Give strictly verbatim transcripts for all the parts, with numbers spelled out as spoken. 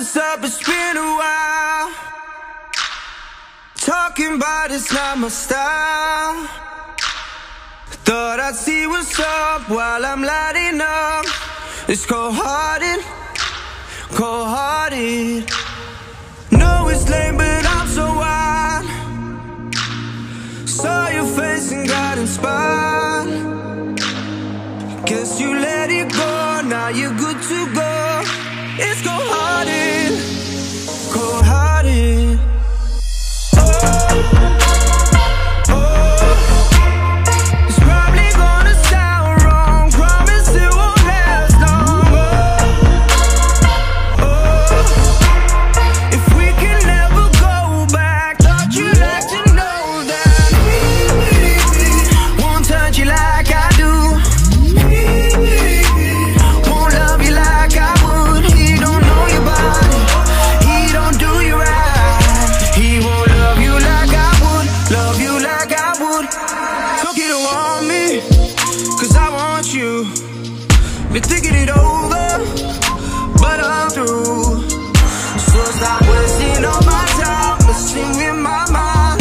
what's up, it's been a while. Talking about it's not my style. Thought I'd see what's up while I'm lighting up. It's cold-hearted, cold-hearted. No, it's lame, but I'm so wild. Saw your face and got inspired. Guess you let it go, now you're good to go. It's cold-hearted, cold-hearted. Oh. Been thinking it over, but I'm through. So stop wasting all my time, messing with my mind.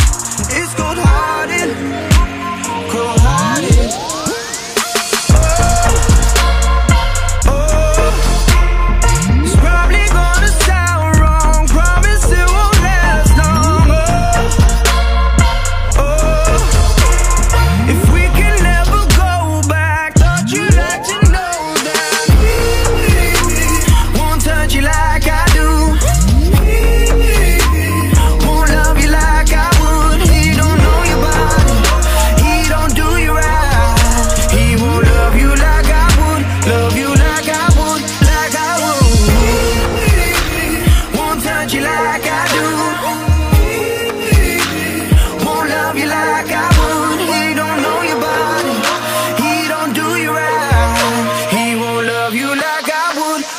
It's cold-hearted, cold-hearted. Oh, oh, it's probably gonna sound wrong. Promise it won't last long. Oh, oh, if we can never go back. Don't you like to know?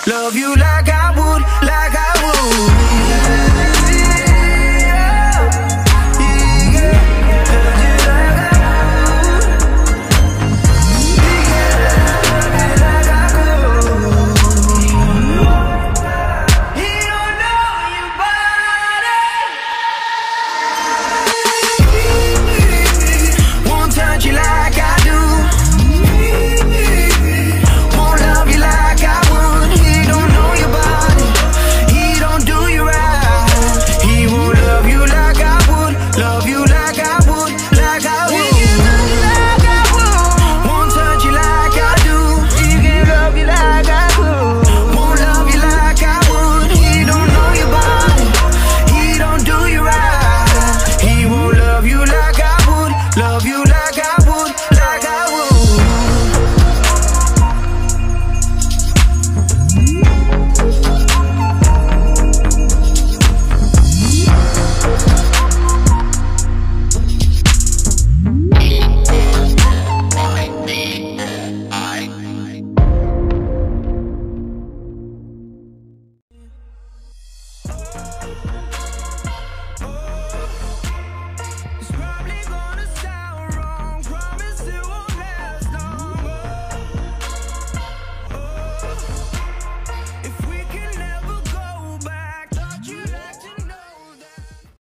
Love you like I would, like I would. Love you.